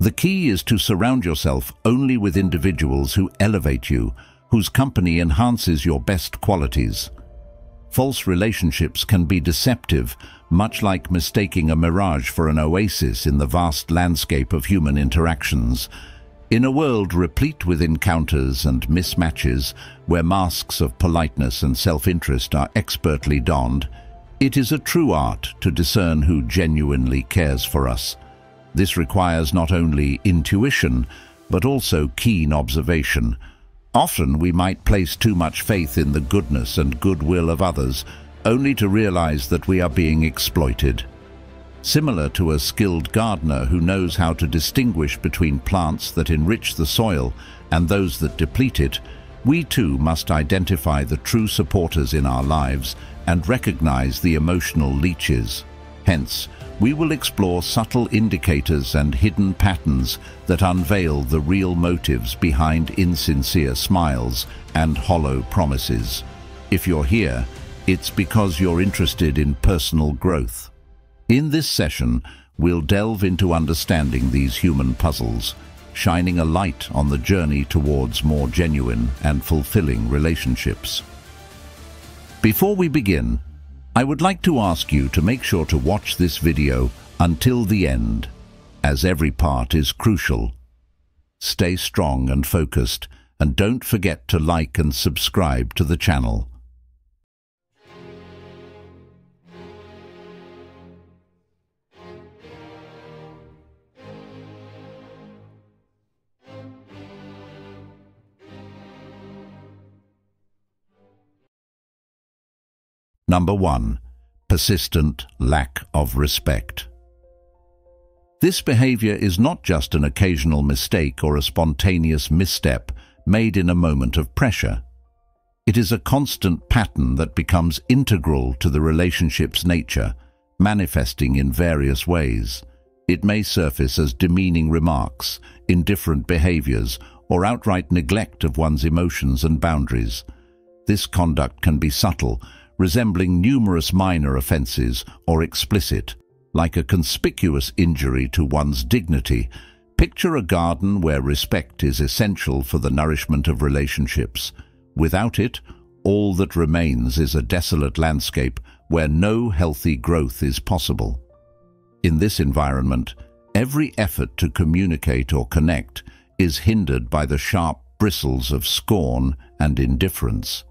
The key is to surround yourself only with individuals who elevate you, whose company enhances your best qualities. False relationships can be deceptive, much like mistaking a mirage for an oasis in the vast landscape of human interactions. In a world replete with encounters and mismatches, where masks of politeness and self-interest are expertly donned, it is a true art to discern who genuinely cares for us. This requires not only intuition, but also keen observation. Often we might place too much faith in the goodness and goodwill of others, only to realize that we are being exploited. Similar to a skilled gardener who knows how to distinguish between plants that enrich the soil and those that deplete it, we too must identify the true supporters in our lives and recognize the emotional leeches. Hence, we will explore subtle indicators and hidden patterns that unveil the real motives behind insincere smiles and hollow promises. If you're here, it's because you're interested in personal growth. In this session, we'll delve into understanding these human puzzles, shining a light on the journey towards more genuine and fulfilling relationships. Before we begin, I would like to ask you to make sure to watch this video until the end, as every part is crucial. Stay strong and focused, and don't forget to like and subscribe to the channel. Number 1. Persistent lack of respect. This behavior is not just an occasional mistake or a spontaneous misstep made in a moment of pressure. It is a constant pattern that becomes integral to the relationship's nature, manifesting in various ways. It may surface as demeaning remarks, indifferent behaviors, or outright neglect of one's emotions and boundaries. This conduct can be subtle, resembling numerous minor offenses, or explicit, like a conspicuous injury to one's dignity. Picture a garden where respect is essential for the nourishment of relationships. Without it, all that remains is a desolate landscape where no healthy growth is possible. In this environment, every effort to communicate or connect is hindered by the sharp bristles of scorn and indifference.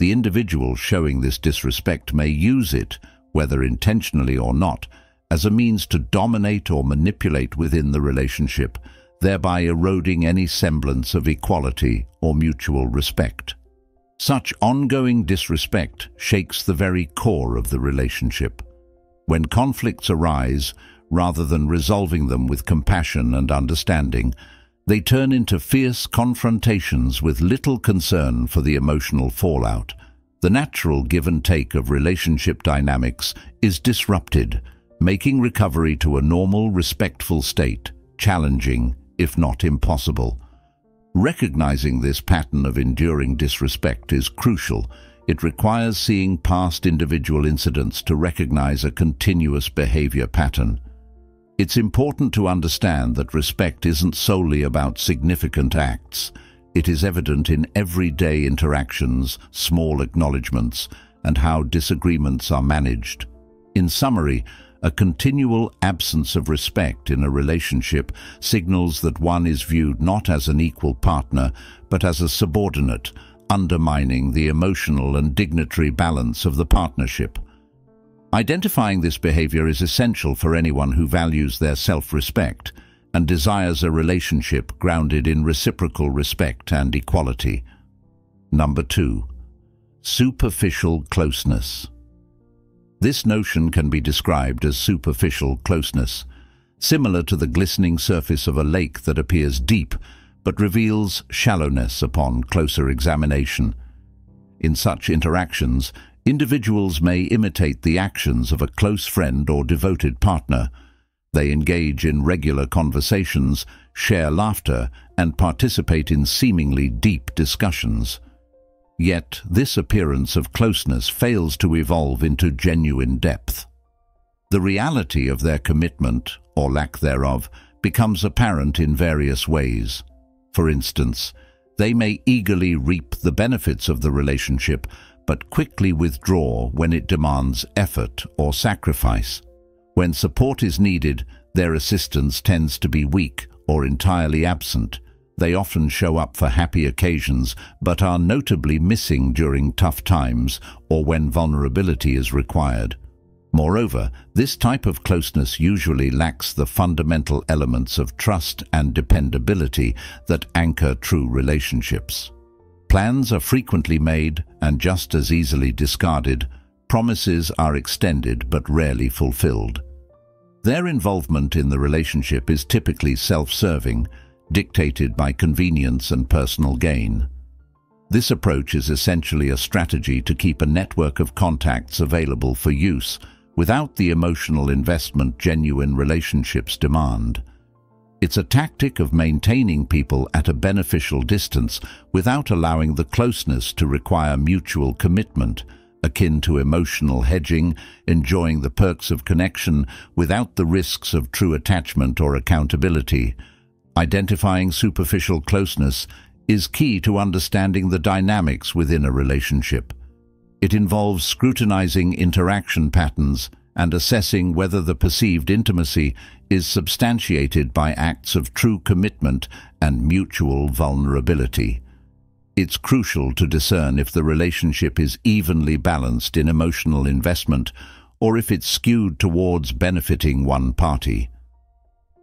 The individual showing this disrespect may use it, whether intentionally or not, as a means to dominate or manipulate within the relationship, thereby eroding any semblance of equality or mutual respect. Such ongoing disrespect shakes the very core of the relationship. When conflicts arise, rather than resolving them with compassion and understanding, they turn into fierce confrontations with little concern for the emotional fallout. The natural give and take of relationship dynamics is disrupted, making recovery to a normal, respectful state challenging, if not impossible. Recognizing this pattern of enduring disrespect is crucial. It requires seeing past individual incidents to recognize a continuous behavior pattern. It's important to understand that respect isn't solely about significant acts. It is evident in everyday interactions, small acknowledgements, and how disagreements are managed. In summary, a continual absence of respect in a relationship signals that one is viewed not as an equal partner, but as a subordinate, undermining the emotional and dignitary balance of the partnership. Identifying this behavior is essential for anyone who values their self-respect and desires a relationship grounded in reciprocal respect and equality. Number 2. Superficial closeness. This notion can be described as superficial closeness, similar to the glistening surface of a lake that appears deep but reveals shallowness upon closer examination. In such interactions, individuals may imitate the actions of a close friend or devoted partner. They engage in regular conversations, share laughter, and participate in seemingly deep discussions. Yet, this appearance of closeness fails to evolve into genuine depth. The reality of their commitment, or lack thereof, becomes apparent in various ways. For instance, they may eagerly reap the benefits of the relationship, but quickly withdraw when it demands effort or sacrifice. When support is needed, their assistance tends to be weak or entirely absent. They often show up for happy occasions, but are notably missing during tough times or when vulnerability is required. Moreover, this type of closeness usually lacks the fundamental elements of trust and dependability that anchor true relationships. Plans are frequently made and just as easily discarded. Promises are extended but rarely fulfilled. Their involvement in the relationship is typically self-serving, dictated by convenience and personal gain. This approach is essentially a strategy to keep a network of contacts available for use, without the emotional investment genuine relationships demand. It's a tactic of maintaining people at a beneficial distance without allowing the closeness to require mutual commitment, akin to emotional hedging, enjoying the perks of connection without the risks of true attachment or accountability. Identifying superficial closeness is key to understanding the dynamics within a relationship. It involves scrutinizing interaction patterns and assessing whether the perceived intimacy is substantiated by acts of true commitment and mutual vulnerability. It's crucial to discern if the relationship is evenly balanced in emotional investment or if it's skewed towards benefiting one party.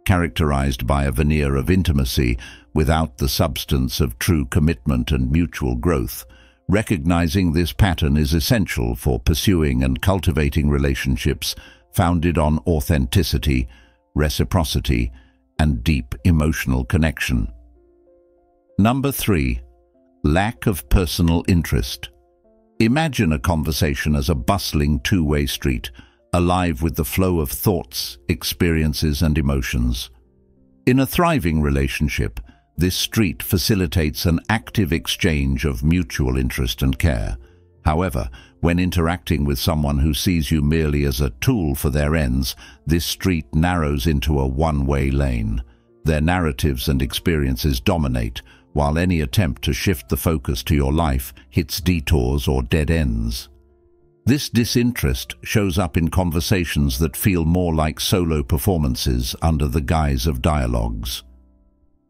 Characterized by a veneer of intimacy without the substance of true commitment and mutual growth, recognizing this pattern is essential for pursuing and cultivating relationships founded on authenticity, reciprocity, and deep emotional connection. Number 3. Lack of personal interest. Imagine a conversation as a bustling two-way street, alive with the flow of thoughts, experiences, and emotions. In a thriving relationship, this street facilitates an active exchange of mutual interest and care. However, when interacting with someone who sees you merely as a tool for their ends, this street narrows into a one-way lane. Their narratives and experiences dominate, while any attempt to shift the focus to your life hits detours or dead ends. This disinterest shows up in conversations that feel more like solo performances under the guise of dialogues.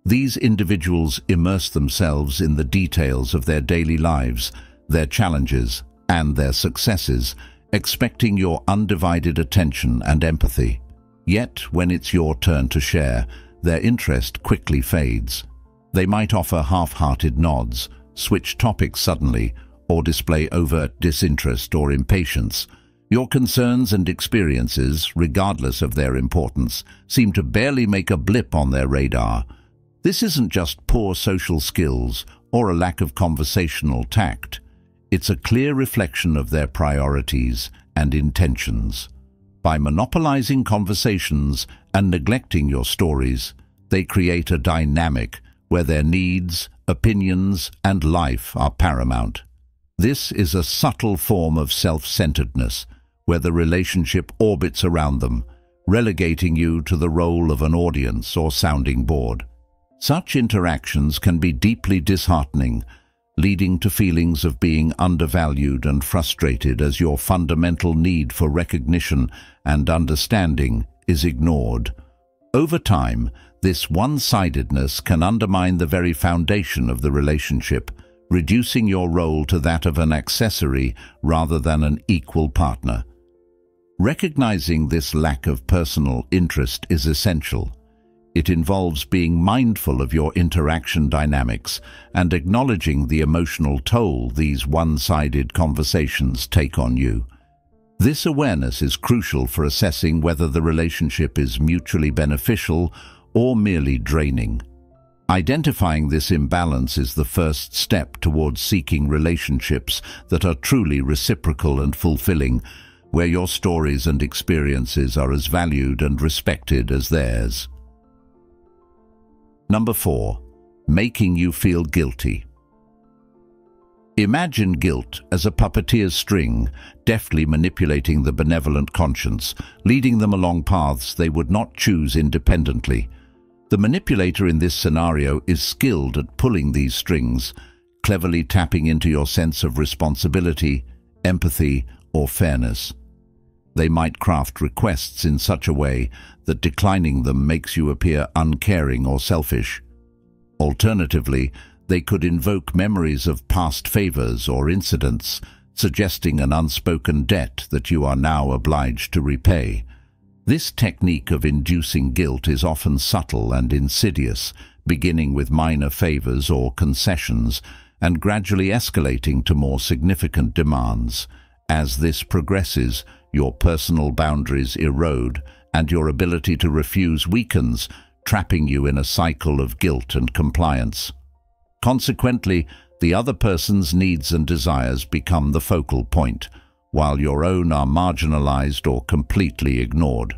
These individuals immerse themselves in the details of their daily lives, their challenges, and their successes, expecting your undivided attention and empathy. Yet, when it's your turn to share, their interest quickly fades. They might offer half-hearted nods, switch topics suddenly, or display overt disinterest or impatience. Your concerns and experiences, regardless of their importance, seem to barely make a blip on their radar. This isn't just poor social skills or a lack of conversational tact. It's a clear reflection of their priorities and intentions. By monopolizing conversations and neglecting your stories, they create a dynamic where their needs, opinions, and life are paramount. This is a subtle form of self-centeredness, where the relationship orbits around them, relegating you to the role of an audience or sounding board. Such interactions can be deeply disheartening, leading to feelings of being undervalued and frustrated as your fundamental need for recognition and understanding is ignored. Over time, this one-sidedness can undermine the very foundation of the relationship, reducing your role to that of an accessory rather than an equal partner. Recognizing this lack of personal interest is essential. It involves being mindful of your interaction dynamics and acknowledging the emotional toll these one-sided conversations take on you. This awareness is crucial for assessing whether the relationship is mutually beneficial or merely draining. Identifying this imbalance is the first step towards seeking relationships that are truly reciprocal and fulfilling, where your stories and experiences are as valued and respected as theirs. Number 4. Making you feel guilty. Imagine guilt as a puppeteer's string, deftly manipulating the benevolent conscience, leading them along paths they would not choose independently. The manipulator in this scenario is skilled at pulling these strings, cleverly tapping into your sense of responsibility, empathy, or fairness. They might craft requests in such a way that declining them makes you appear uncaring or selfish. Alternatively, they could invoke memories of past favors or incidents, suggesting an unspoken debt that you are now obliged to repay. This technique of inducing guilt is often subtle and insidious, beginning with minor favors or concessions and gradually escalating to more significant demands. As this progresses, your personal boundaries erode and your ability to refuse weakens, trapping you in a cycle of guilt and compliance. Consequently, the other person's needs and desires become the focal point, while your own are marginalized or completely ignored.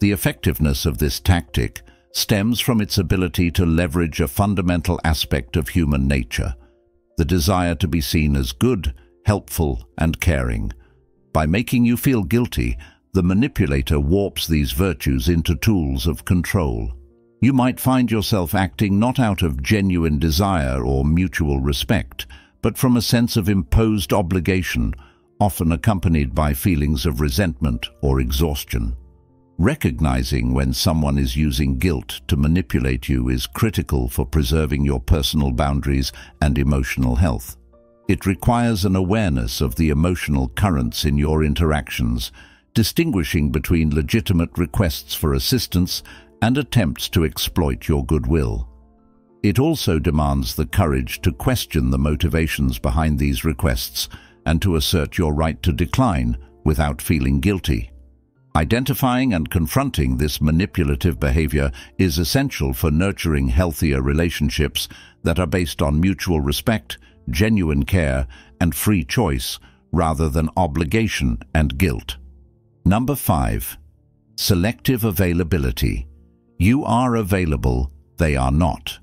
The effectiveness of this tactic stems from its ability to leverage a fundamental aspect of human nature, the desire to be seen as good, helpful, and caring. By making you feel guilty, the manipulator warps these virtues into tools of control. You might find yourself acting not out of genuine desire or mutual respect, but from a sense of imposed obligation, often accompanied by feelings of resentment or exhaustion. Recognizing when someone is using guilt to manipulate you is critical for preserving your personal boundaries and emotional health. It requires an awareness of the emotional currents in your interactions, distinguishing between legitimate requests for assistance and attempts to exploit your goodwill. It also demands the courage to question the motivations behind these requests and to assert your right to decline without feeling guilty. Identifying and confronting this manipulative behavior is essential for nurturing healthier relationships that are based on mutual respect, genuine care, and free choice rather than obligation and guilt. Number 5. Selective availability. You are available, they are not.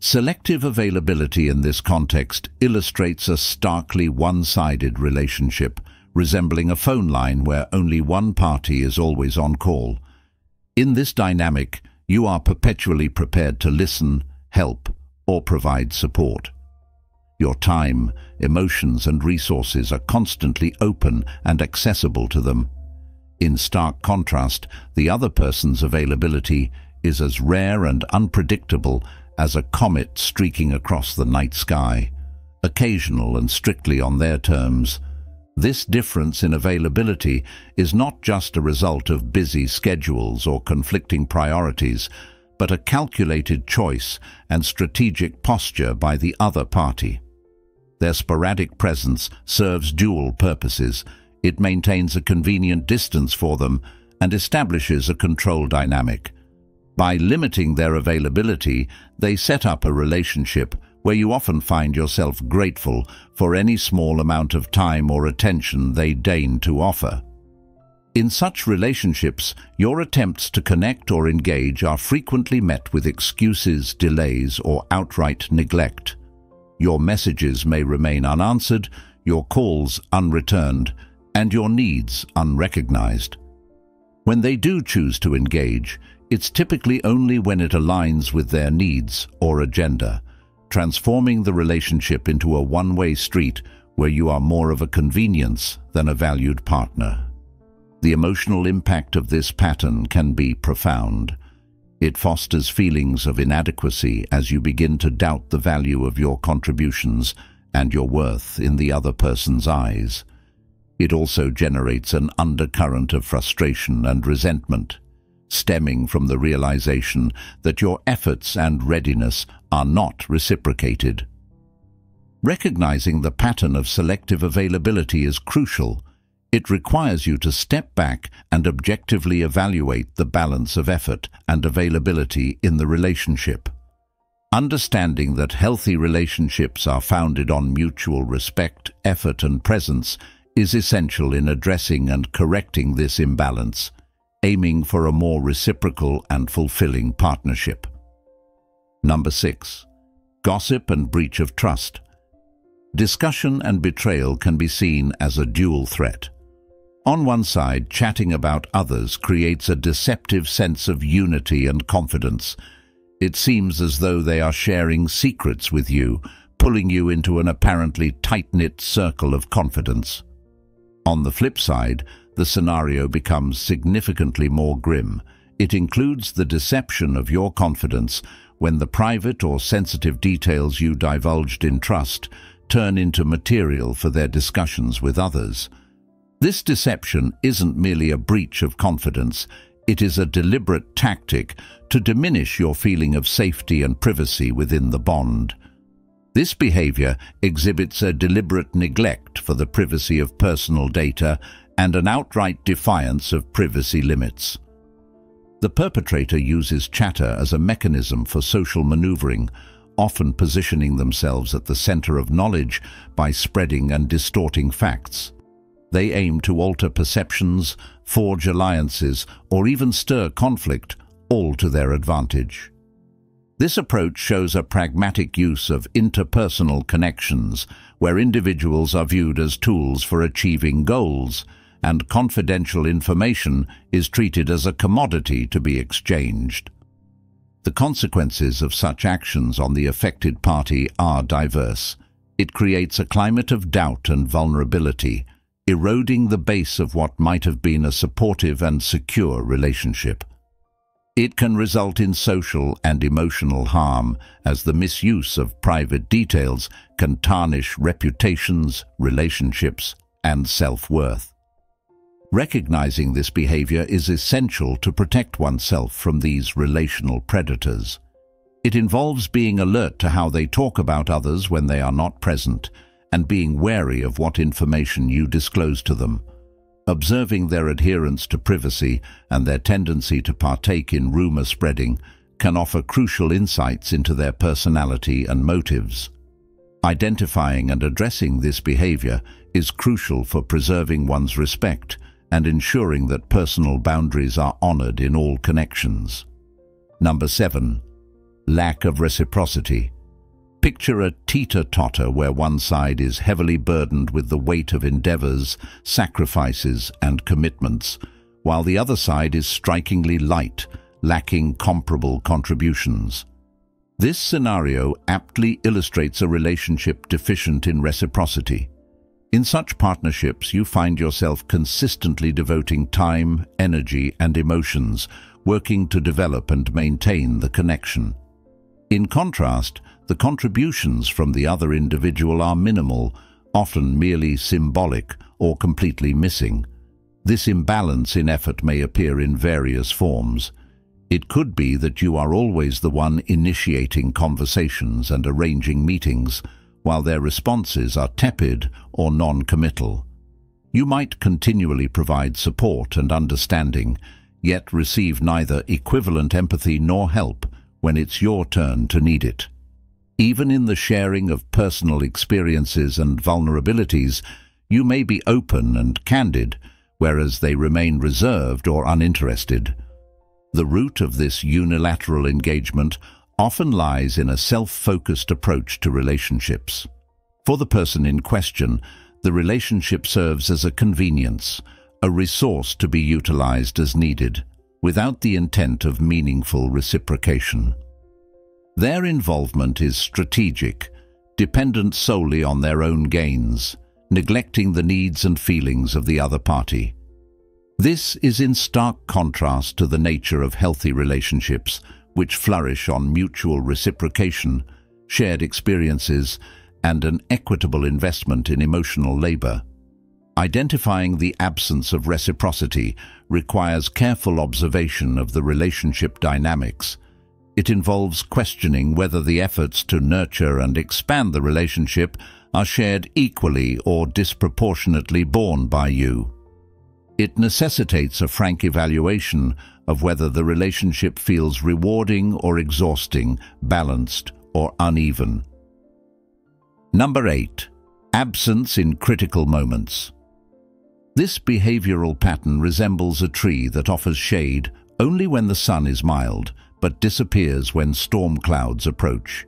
Selective availability in this context illustrates a starkly one-sided relationship, resembling a phone line where only one party is always on call. In this dynamic, you are perpetually prepared to listen, help, or provide support. Your time, emotions, and resources are constantly open and accessible to them. In stark contrast, the other person's availability is as rare and unpredictable as a comet streaking across the night sky, occasional and strictly on their terms. This difference in availability is not just a result of busy schedules or conflicting priorities, but a calculated choice and strategic posture by the other party. Their sporadic presence serves dual purposes. It maintains a convenient distance for them and establishes a control dynamic. By limiting their availability, they set up a relationship where you often find yourself grateful for any small amount of time or attention they deign to offer. In such relationships, your attempts to connect or engage are frequently met with excuses, delays, or outright neglect. Your messages may remain unanswered, your calls unreturned, and your needs unrecognized. When they do choose to engage, it's typically only when it aligns with their needs or agenda, transforming the relationship into a one-way street where you are more of a convenience than a valued partner. The emotional impact of this pattern can be profound. It fosters feelings of inadequacy as you begin to doubt the value of your contributions and your worth in the other person's eyes. It also generates an undercurrent of frustration and resentment, stemming from the realization that your efforts and readiness are not reciprocated. Recognizing the pattern of selective availability is crucial. It requires you to step back and objectively evaluate the balance of effort and availability in the relationship. Understanding that healthy relationships are founded on mutual respect, effort, and presence is essential in addressing and correcting this imbalance, aiming for a more reciprocal and fulfilling partnership. Number 6. Gossip and breach of trust. Discussion and betrayal can be seen as a dual threat. On one side, chatting about others creates a deceptive sense of unity and confidence. It seems as though they are sharing secrets with you, pulling you into an apparently tight-knit circle of confidence. On the flip side, the scenario becomes significantly more grim. It includes the deception of your confidence when the private or sensitive details you divulged in trust turn into material for their discussions with others. This deception isn't merely a breach of confidence, it is a deliberate tactic to diminish your feeling of safety and privacy within the bond. This behavior exhibits a deliberate neglect for the privacy of personal data and an outright defiance of privacy limits. The perpetrator uses chatter as a mechanism for social maneuvering, often positioning themselves at the center of knowledge by spreading and distorting facts. They aim to alter perceptions, forge alliances, or even stir conflict, all to their advantage. This approach shows a pragmatic use of interpersonal connections, where individuals are viewed as tools for achieving goals, and confidential information is treated as a commodity to be exchanged. The consequences of such actions on the affected party are diverse. It creates a climate of doubt and vulnerability, eroding the base of what might have been a supportive and secure relationship. It can result in social and emotional harm, as the misuse of private details can tarnish reputations, relationships, and self-worth. Recognizing this behavior is essential to protect oneself from these relational predators. It involves being alert to how they talk about others when they are not present, and being wary of what information you disclose to them. Observing their adherence to privacy and their tendency to partake in rumor spreading can offer crucial insights into their personality and motives. Identifying and addressing this behavior is crucial for preserving one's respect and ensuring that personal boundaries are honored in all connections. Number 7, lack of reciprocity. Picture a teeter-totter where one side is heavily burdened with the weight of endeavors, sacrifices, and commitments, while the other side is strikingly light, lacking comparable contributions. This scenario aptly illustrates a relationship deficient in reciprocity. In such partnerships, you find yourself consistently devoting time, energy, and emotions, working to develop and maintain the connection. In contrast, the contributions from the other individual are minimal, often merely symbolic or completely missing. This imbalance in effort may appear in various forms. It could be that you are always the one initiating conversations and arranging meetings, while their responses are tepid or non-committal. You might continually provide support and understanding, yet receive neither equivalent empathy nor help when it's your turn to need it. Even in the sharing of personal experiences and vulnerabilities, you may be open and candid, whereas they remain reserved or uninterested. The root of this unilateral engagement often lies in a self-focused approach to relationships. For the person in question, the relationship serves as a convenience, a resource to be utilized as needed, without the intent of meaningful reciprocation. Their involvement is strategic, dependent solely on their own gains, neglecting the needs and feelings of the other party. This is in stark contrast to the nature of healthy relationships, which flourish on mutual reciprocation, shared experiences, and an equitable investment in emotional labor. Identifying the absence of reciprocity requires careful observation of the relationship dynamics. It involves questioning whether the efforts to nurture and expand the relationship are shared equally or disproportionately borne by you. It necessitates a frank evaluation of whether the relationship feels rewarding or exhausting, balanced or uneven. Number 8, absence in critical moments. This behavioral pattern resembles a tree that offers shade only when the sun is mild, but disappears when storm clouds approach.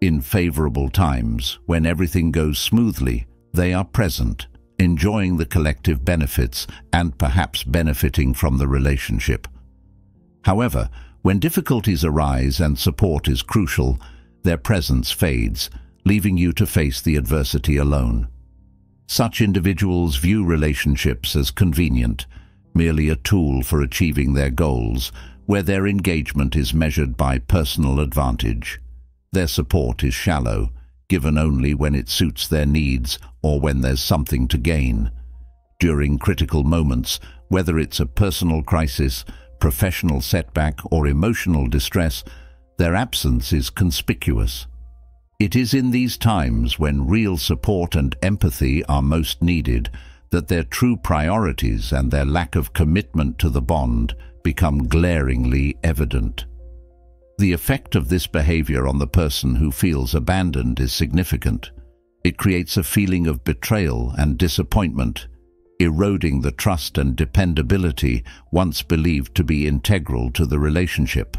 In favorable times, when everything goes smoothly, they are present, enjoying the collective benefits and perhaps benefiting from the relationship. However, when difficulties arise and support is crucial, their presence fades, leaving you to face the adversity alone. Such individuals view relationships as convenient, merely a tool for achieving their goals, where their engagement is measured by personal advantage. Their support is shallow, given only when it suits their needs or when there's something to gain. During critical moments, whether it's a personal crisis, professional setback, or emotional distress, their absence is conspicuous. It is in these times when real support and empathy are most needed that their true priorities and their lack of commitment to the bond become glaringly evident. The effect of this behavior on the person who feels abandoned is significant. It creates a feeling of betrayal and disappointment, eroding the trust and dependability once believed to be integral to the relationship.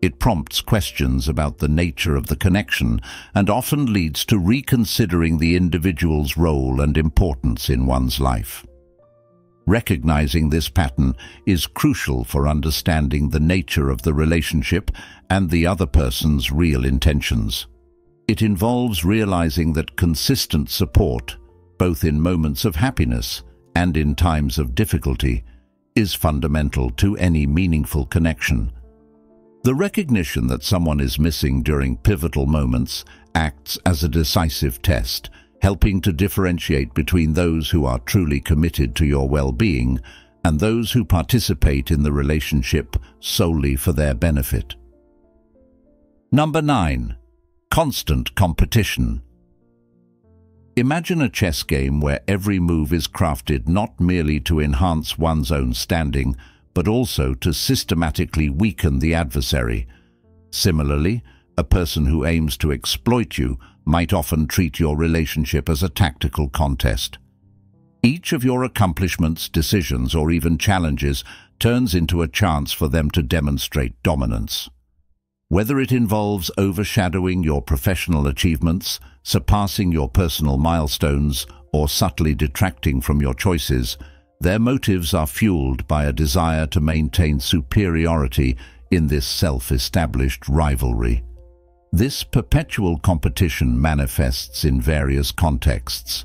It prompts questions about the nature of the connection and often leads to reconsidering the individual's role and importance in one's life. Recognizing this pattern is crucial for understanding the nature of the relationship and the other person's real intentions. It involves realizing that consistent support, both in moments of happiness and in times of difficulty, is fundamental to any meaningful connection. The recognition that someone is missing during pivotal moments acts as a decisive test, helping to differentiate between those who are truly committed to your well-being and those who participate in the relationship solely for their benefit. Number 9, constant competition. Imagine a chess game where every move is crafted not merely to enhance one's own standing, but also to systematically weaken the adversary. Similarly, a person who aims to exploit you might often treat your relationship as a tactical contest. Each of your accomplishments, decisions, or even challenges turns into a chance for them to demonstrate dominance. Whether it involves overshadowing your professional achievements, surpassing your personal milestones, or subtly detracting from your choices, their motives are fueled by a desire to maintain superiority in this self-established rivalry. This perpetual competition manifests in various contexts.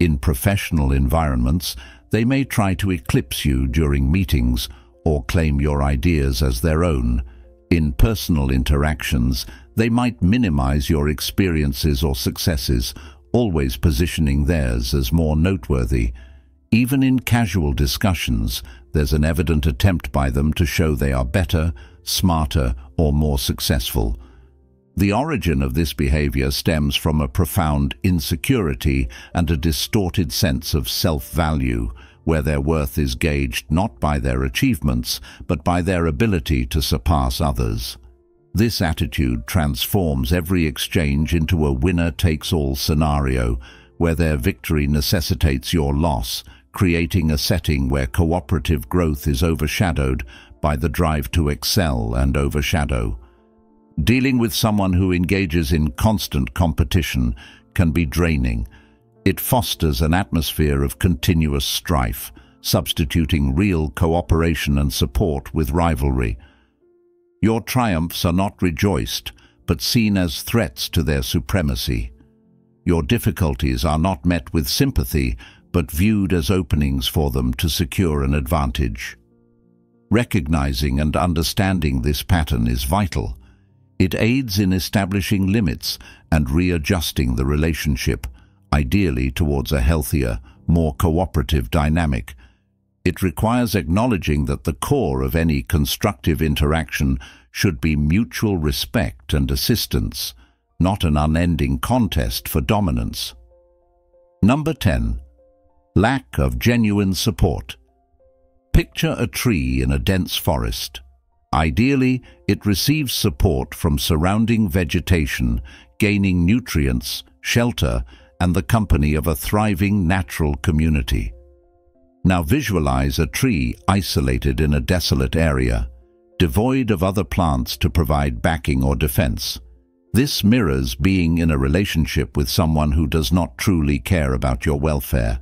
In professional environments, they may try to eclipse you during meetings or claim your ideas as their own. In personal interactions, they might minimize your experiences or successes, always positioning theirs as more noteworthy. Even in casual discussions, there's an evident attempt by them to show they are better, smarter, or more successful. The origin of this behavior stems from a profound insecurity and a distorted sense of self-value, where their worth is gauged not by their achievements, but by their ability to surpass others. This attitude transforms every exchange into a winner-takes-all scenario, where their victory necessitates your loss, creating a setting where cooperative growth is overshadowed by the drive to excel and overshadow. Dealing with someone who engages in constant competition can be draining. It fosters an atmosphere of continuous strife, substituting real cooperation and support with rivalry. Your triumphs are not rejoiced, but seen as threats to their supremacy. Your difficulties are not met with sympathy, but viewed as openings for them to secure an advantage. Recognizing and understanding this pattern is vital. It aids in establishing limits and readjusting the relationship, ideally towards a healthier, more cooperative dynamic. It requires acknowledging that the core of any constructive interaction should be mutual respect and assistance, not an unending contest for dominance. Number 10. Lack of genuine support. Picture a tree in a dense forest. Ideally, it receives support from surrounding vegetation, gaining nutrients, shelter, and the company of a thriving natural community. Now visualize a tree isolated in a desolate area, devoid of other plants to provide backing or defense. This mirrors being in a relationship with someone who does not truly care about your welfare.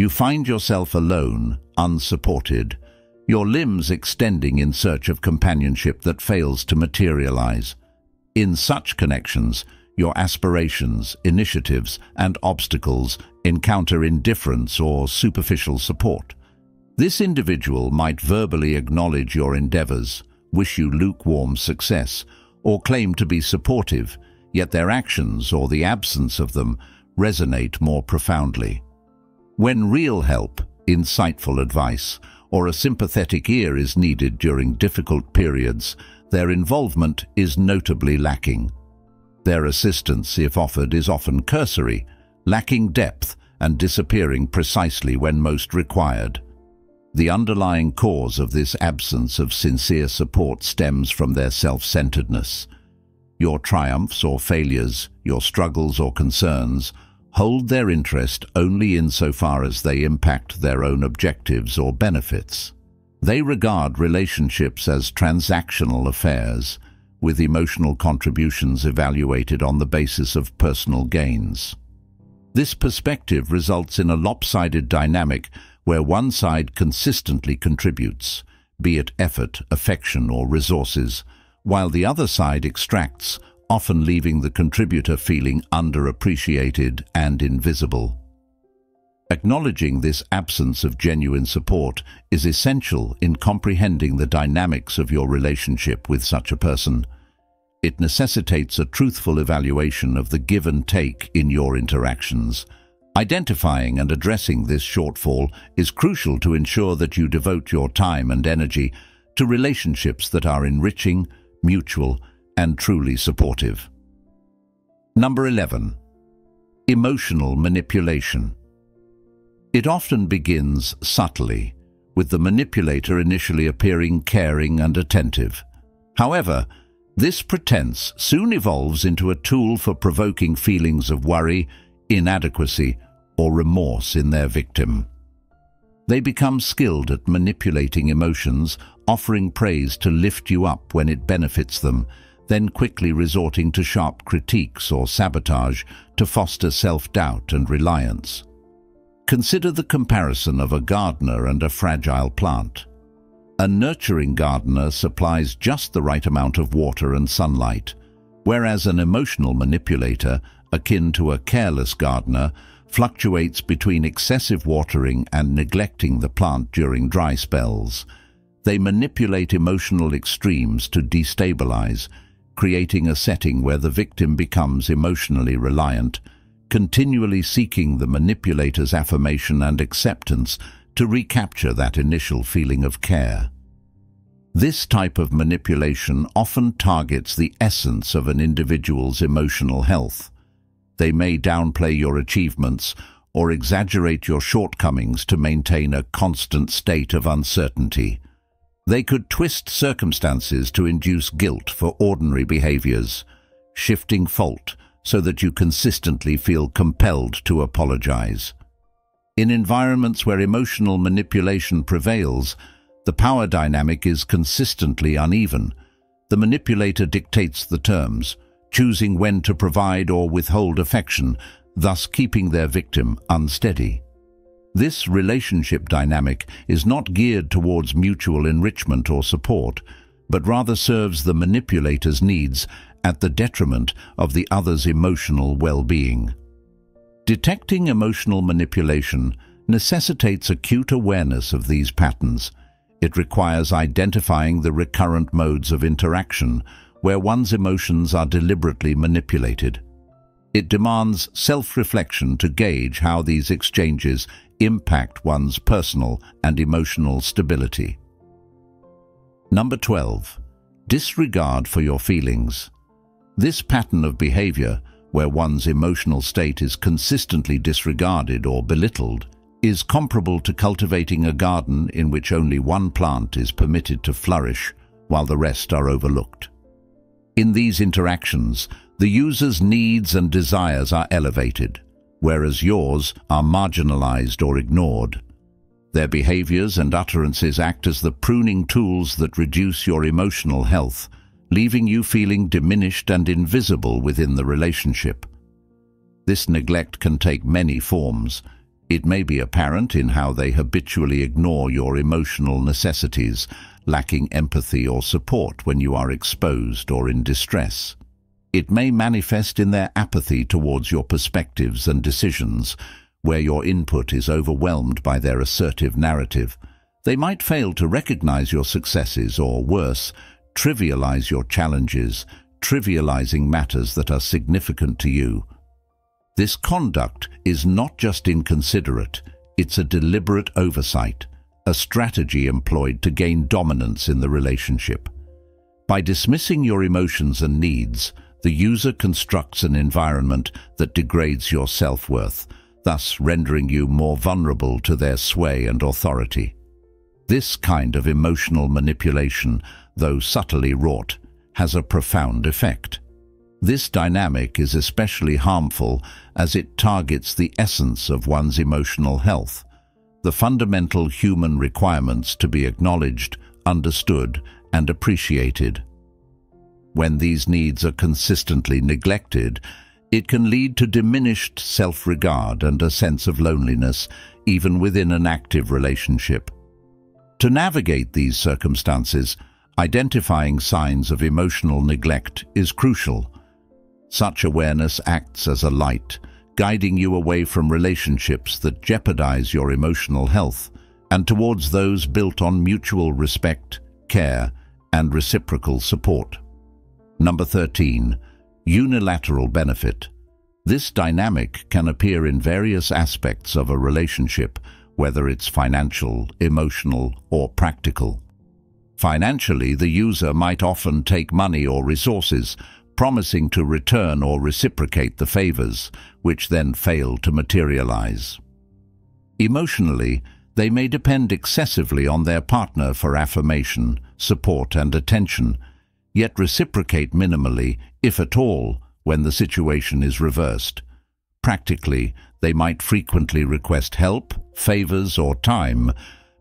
You find yourself alone, unsupported, your limbs extending in search of companionship that fails to materialize. In such connections, your aspirations, initiatives, and obstacles encounter indifference or superficial support. This individual might verbally acknowledge your endeavors, wish you lukewarm success, or claim to be supportive, yet their actions or the absence of them resonate more profoundly. When real help, insightful advice, or a sympathetic ear is needed during difficult periods, their involvement is notably lacking. Their assistance, if offered, is often cursory, lacking depth and disappearing precisely when most required. The underlying cause of this absence of sincere support stems from their self-centeredness. Your triumphs or failures, your struggles or concerns, hold their interest only insofar as they impact their own objectives or benefits. They regard relationships as transactional affairs, with emotional contributions evaluated on the basis of personal gains. This perspective results in a lopsided dynamic where one side consistently contributes, be it effort, affection, or resources, while the other side extracts, often leaving the contributor feeling underappreciated and invisible. Acknowledging this absence of genuine support is essential in comprehending the dynamics of your relationship with such a person. It necessitates a truthful evaluation of the give and take in your interactions. Identifying and addressing this shortfall is crucial to ensure that you devote your time and energy to relationships that are enriching, mutual, and truly supportive. Number 11. Emotional manipulation. It often begins subtly, with the manipulator initially appearing caring and attentive. However, this pretense soon evolves into a tool for provoking feelings of worry, inadequacy, or remorse in their victim. They become skilled at manipulating emotions, offering praise to lift you up when it benefits them, then quickly resorting to sharp critiques or sabotage to foster self-doubt and reliance. Consider the comparison of a gardener and a fragile plant. A nurturing gardener supplies just the right amount of water and sunlight, whereas an emotional manipulator, akin to a careless gardener, fluctuates between excessive watering and neglecting the plant during dry spells. They manipulate emotional extremes to destabilize, creating a setting where the victim becomes emotionally reliant, continually seeking the manipulator's affirmation and acceptance to recapture that initial feeling of care. This type of manipulation often targets the essence of an individual's emotional health. They may downplay your achievements or exaggerate your shortcomings to maintain a constant state of uncertainty. They could twist circumstances to induce guilt for ordinary behaviors, shifting fault so that you consistently feel compelled to apologize. In environments where emotional manipulation prevails, the power dynamic is consistently uneven. The manipulator dictates the terms, choosing when to provide or withhold affection, thus keeping their victim unsteady. This relationship dynamic is not geared towards mutual enrichment or support, but rather serves the manipulator's needs at the detriment of the other's emotional well-being. Detecting emotional manipulation necessitates acute awareness of these patterns. It requires identifying the recurrent modes of interaction where one's emotions are deliberately manipulated. It demands self-reflection to gauge how these exchanges impact one's personal and emotional stability. Number 12. Disregard for your feelings. This pattern of behavior, where one's emotional state is consistently disregarded or belittled, is comparable to cultivating a garden in which only one plant is permitted to flourish while the rest are overlooked. In these interactions, the user's needs and desires are elevated, whereas yours are marginalized or ignored. Their behaviors and utterances act as the pruning tools that reduce your emotional health, leaving you feeling diminished and invisible within the relationship. This neglect can take many forms. It may be apparent in how they habitually ignore your emotional necessities, lacking empathy or support when you are exposed or in distress. It may manifest in their apathy towards your perspectives and decisions, where your input is overwhelmed by their assertive narrative. They might fail to recognize your successes or, worse, trivialize your challenges, trivializing matters that are significant to you. This conduct is not just inconsiderate, it's a deliberate oversight, a strategy employed to gain dominance in the relationship. By dismissing your emotions and needs, the user constructs an environment that degrades your self-worth, thus rendering you more vulnerable to their sway and authority. This kind of emotional manipulation, though subtly wrought, has a profound effect. This dynamic is especially harmful as it targets the essence of one's emotional health, the fundamental human requirements to be acknowledged, understood, and appreciated. When these needs are consistently neglected, it can lead to diminished self-regard and a sense of loneliness, even within an active relationship. To navigate these circumstances, identifying signs of emotional neglect is crucial. Such awareness acts as a light, guiding you away from relationships that jeopardize your emotional health and towards those built on mutual respect, care, and reciprocal support. Number 13. Unilateral benefit. This dynamic can appear in various aspects of a relationship, whether it's financial, emotional, or practical. Financially, the user might often take money or resources, promising to return or reciprocate the favors, which then fail to materialize. Emotionally, they may depend excessively on their partner for affirmation, support, and attention, yet reciprocate minimally, if at all, when the situation is reversed. Practically, they might frequently request help, favors, or time,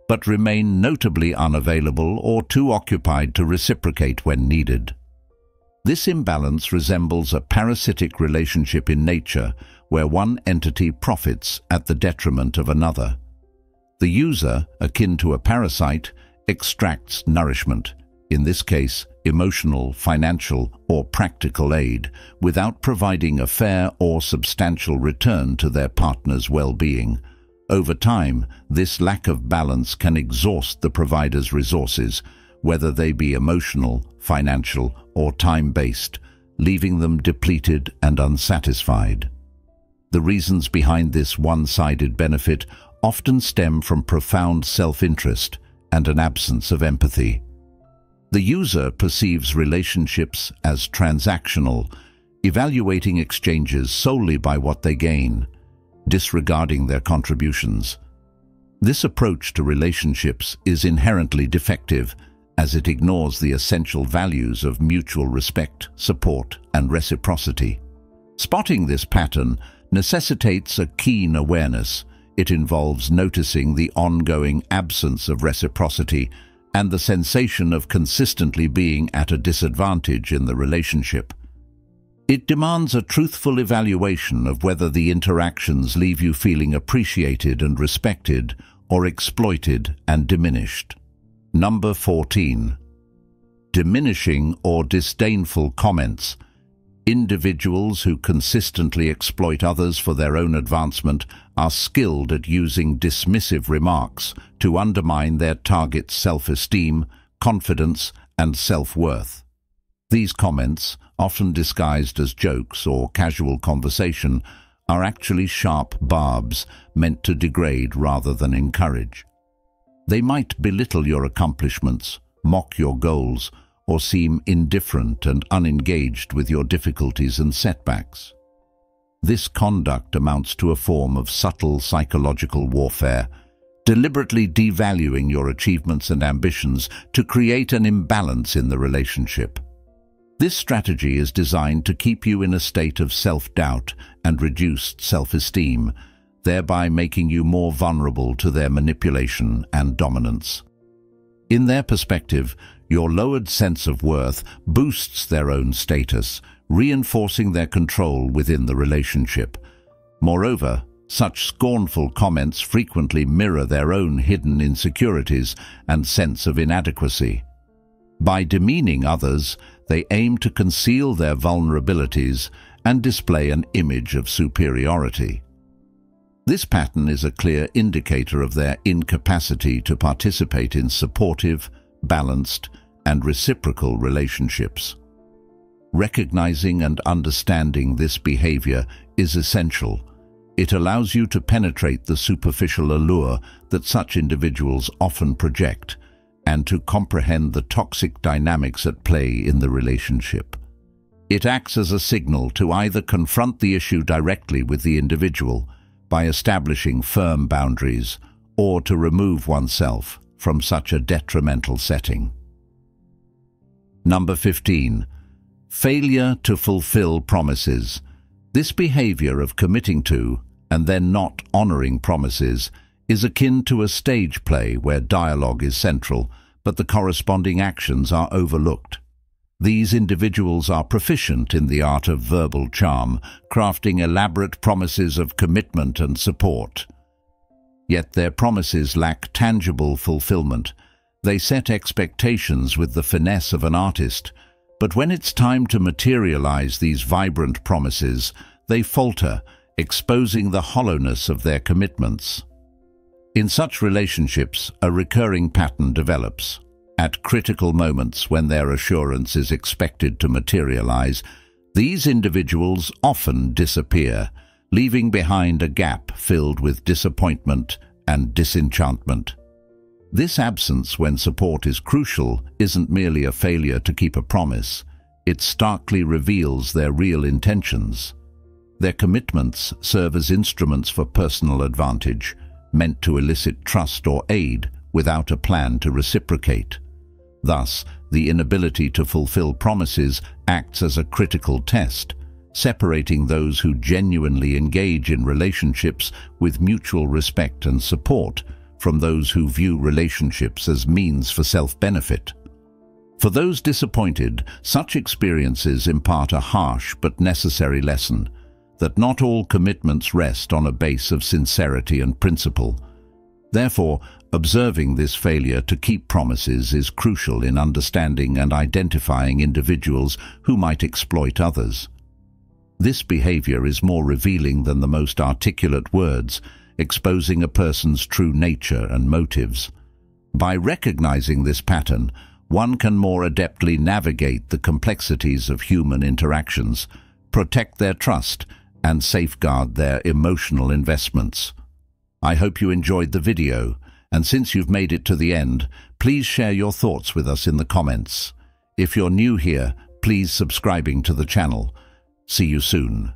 but remain notably unavailable or too occupied to reciprocate when needed. This imbalance resembles a parasitic relationship in nature, where one entity profits at the detriment of another. The user, akin to a parasite, extracts nourishment, in this case emotional, financial, or practical aid, without providing a fair or substantial return to their partner's well-being. Over time, this lack of balance can exhaust the provider's resources, whether they be emotional, financial, or time-based, leaving them depleted and unsatisfied. The reasons behind this one-sided benefit often stem from profound self-interest and an absence of empathy. The user perceives relationships as transactional, evaluating exchanges solely by what they gain, disregarding their contributions. This approach to relationships is inherently defective, as it ignores the essential values of mutual respect, support, and reciprocity. Spotting this pattern necessitates a keen awareness. It involves noticing the ongoing absence of reciprocity and the sensation of consistently being at a disadvantage in the relationship. It demands a truthful evaluation of whether the interactions leave you feeling appreciated and respected, or exploited and diminished. Number 14. Diminishing or disdainful comments. Individuals who consistently exploit others for their own advancement are skilled at using dismissive remarks to undermine their target's self-esteem, confidence, and self-worth. These comments, often disguised as jokes or casual conversation, are actually sharp barbs meant to degrade rather than encourage. They might belittle your accomplishments, mock your goals, or seem indifferent and unengaged with your difficulties and setbacks. This conduct amounts to a form of subtle psychological warfare, deliberately devaluing your achievements and ambitions to create an imbalance in the relationship. This strategy is designed to keep you in a state of self-doubt and reduced self-esteem, thereby making you more vulnerable to their manipulation and dominance. In their perspective, your lowered sense of worth boosts their own status, reinforcing their control within the relationship. Moreover, Such scornful comments frequently mirror their own hidden insecurities and sense of inadequacy. By demeaning others, they aim to conceal their vulnerabilities and display an image of superiority. This pattern is a clear indicator of their incapacity to participate in supportive, balanced, and reciprocal relationships. Recognizing and understanding this behavior is essential. It allows you to penetrate the superficial allure that such individuals often project and to comprehend the toxic dynamics at play in the relationship. It acts as a signal to either confront the issue directly with the individual by establishing firm boundaries or to remove oneself from such a detrimental setting. Number 15. Failure to fulfill promises. This behavior of committing to and then not honoring promises is akin to a stage play where dialogue is central, but the corresponding actions are overlooked. These individuals are proficient in the art of verbal charm, crafting elaborate promises of commitment and support. Yet their promises lack tangible fulfillment. They set expectations with the finesse of an artist, but when it's time to materialize these vibrant promises, they falter, exposing the hollowness of their commitments. In such relationships, a recurring pattern develops. At critical moments when their assurance is expected to materialize, these individuals often disappear, leaving behind a gap filled with disappointment and disenchantment. This absence when support is crucial isn't merely a failure to keep a promise. It starkly reveals their real intentions. Their commitments serve as instruments for personal advantage, meant to elicit trust or aid without a plan to reciprocate. Thus, the inability to fulfill promises acts as a critical test, separating those who genuinely engage in relationships with mutual respect and support from those who view relationships as means for self-benefit. For those disappointed, such experiences impart a harsh but necessary lesson that not all commitments rest on a base of sincerity and principle. Therefore, observing this failure to keep promises is crucial in understanding and identifying individuals who might exploit others. This behavior is more revealing than the most articulate words, exposing a person's true nature and motives. By recognizing this pattern, one can more adeptly navigate the complexities of human interactions, protect their trust, and safeguard their emotional investments. I hope you enjoyed the video, and since you've made it to the end, please share your thoughts with us in the comments. If you're new here, please subscribing to the channel. See you soon.